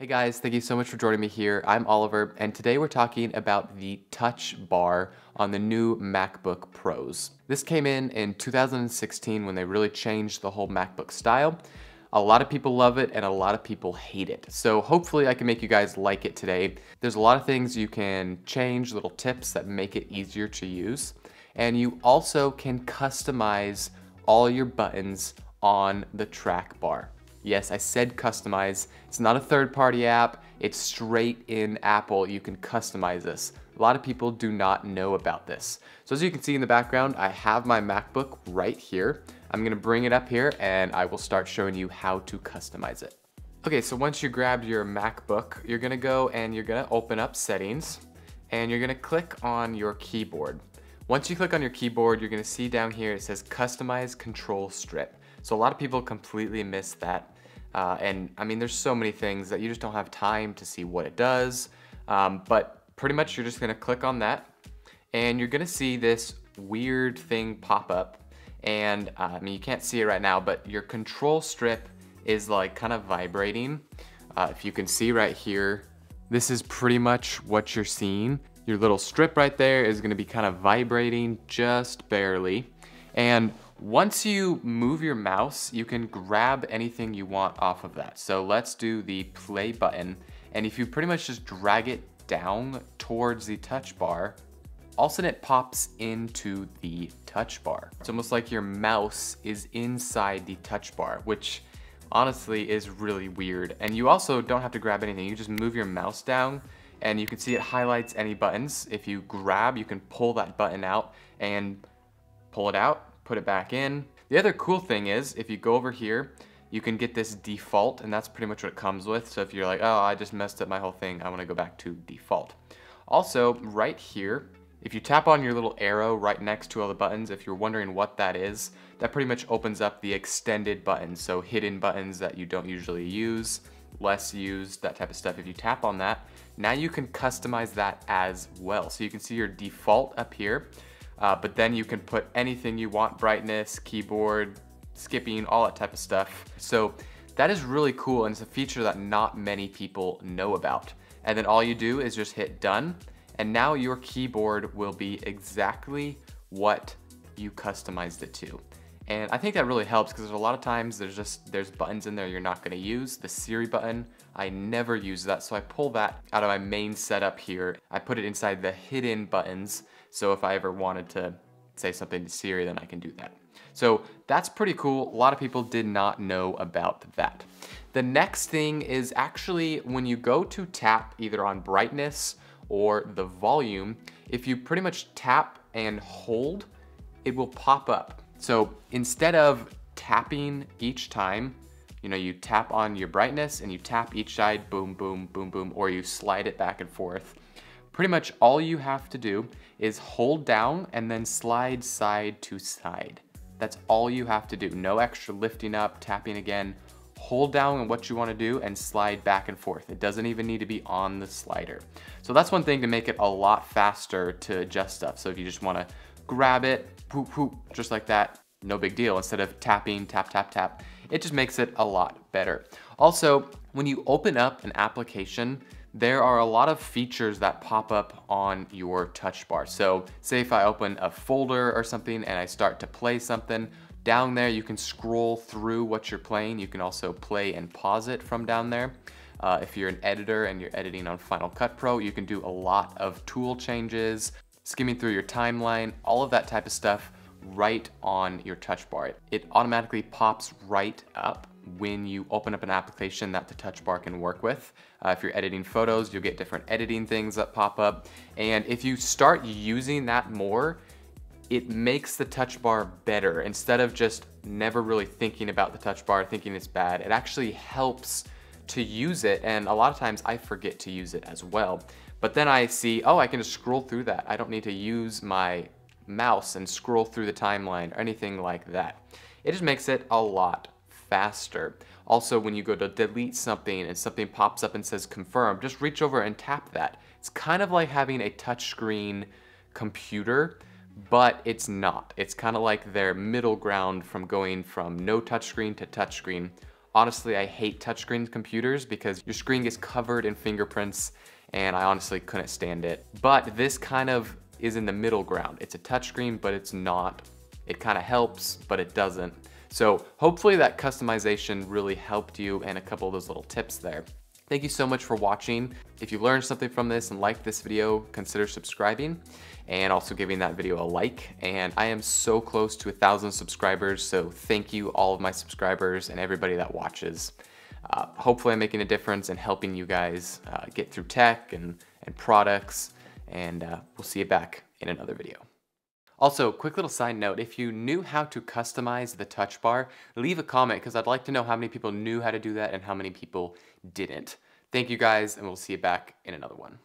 Hey guys, thank you so much for joining me here. I'm Oliver, and today we're talking about the Touch Bar on the new MacBook Pros. This came in 2016 when they really changed the whole MacBook style. A lot of people love it and a lot of people hate it. So hopefully I can make you guys like it today. There's a lot of things you can change, little tips that make it easier to use. And you also can customize all your buttons on the track bar. Yes, I said customize. It's not a third-party app. It's straight in Apple. You can customize this. A lot of people do not know about this. So as you can see in the background, I have my MacBook right here. I'm gonna bring it up here and I will start showing you how to customize it. Okay, so once you grabbed your MacBook, you're gonna go and you're gonna open up settings and you're gonna click on your keyboard. Once you click on your keyboard, you're gonna see down here, it says customize control strip. So a lot of people completely miss that. And I mean, there's so many things that you just don't have time to see what it does. But pretty much you're just gonna click on that and you're gonna see this weird thing pop up. And I mean, you can't see it right now, but your control strip is like kind of vibrating. If you can see right here, this is pretty much what you're seeing. Your little strip right there is gonna be kind of vibrating just barely. And once you move your mouse, you can grab anything you want off of that. So let's do the play button. And if you pretty much just drag it down towards the touch bar, all of a sudden it pops into the touch bar. It's almost like your mouse is inside the touch bar, which honestly is really weird. And you also don't have to grab anything. You just move your mouse down and you can see it highlights any buttons. If you grab, you can pull that button out and pull it out, put it back in. The other cool thing is, if you go over here, you can get this default, and that's pretty much what it comes with. So if you're like, oh, I just messed up my whole thing, I wanna go back to default. Also, right here, if you tap on your little arrow right next to all the buttons, if you're wondering what that is, that pretty much opens up the extended buttons, so hidden buttons that you don't usually use, less used, that type of stuff. If you tap on that, now you can customize that as well. So you can see your default up here, but then you can put anything you want, brightness, keyboard, skipping, all that type of stuff. So that is really cool, and it's a feature that not many people know about. And then all you do is just hit done, and now your keyboard will be exactly what you customized it to. And I think that really helps, because there's a lot of times there's buttons in there you're not gonna use. The Siri button, I never use that, so I pull that out of my main setup here. I put it inside the hidden buttons, so if I ever wanted to say something to Siri, then I can do that. So that's pretty cool. A lot of people did not know about that. The next thing is actually when you go to tap either on brightness or the volume, if you pretty much tap and hold, it will pop up. So instead of tapping each time, you know, you tap on your brightness and you tap each side, boom, boom, boom, boom, or you slide it back and forth. Pretty much all you have to do is hold down and then slide side to side. That's all you have to do. No extra lifting up, tapping again. Hold down on what you want to do and slide back and forth. It doesn't even need to be on the slider. So that's one thing to make it a lot faster to adjust stuff. So if you just want to grab it, poop, poop, just like that, no big deal. Instead of tapping, tap, tap, tap, it just makes it a lot better. Also, when you open up an application, there are a lot of features that pop up on your touch bar. So say if I open a folder or something and I start to play something, down there you can scroll through what you're playing. You can also play and pause it from down there. If you're an editor and you're editing on Final Cut Pro, you can do a lot of tool changes, skimming through your timeline, all of that type of stuff right on your touch bar. It automatically pops right up when you open up an application that the touch bar can work with. If you're editing photos, you'll get different editing things that pop up. And if you start using that more, it makes the touch bar better. Instead of just never really thinking about the touch bar, thinking it's bad, it actually helps to use it. And a lot of times I forget to use it as well. But then I see, oh, I can just scroll through that. I don't need to use my mouse and scroll through the timeline or anything like that. It just makes it a lot faster. Also, when you go to delete something and something pops up and says confirm, just reach over and tap that. It's kind of like having a touchscreen computer, but it's not. It's kind of like their middle ground from going from no touchscreen to touchscreen. Honestly, I hate touchscreen computers because your screen gets covered in fingerprints and I honestly couldn't stand it. But this kind of is in the middle ground. It's a touchscreen, but it's not. It kind of helps, but it doesn't. So hopefully that customization really helped you and a couple of those little tips there. Thank you so much for watching. If you learned something from this and liked this video, consider subscribing and also giving that video a like. And I am so close to 1,000 subscribers, so thank you all of my subscribers and everybody that watches. Hopefully I'm making a difference and helping you guys get through tech and products, and we'll see you back in another video. Also, quick little side note, if you knew how to customize the touch bar, leave a comment because I'd like to know how many people knew how to do that and how many people didn't. Thank you guys, and we'll see you back in another one.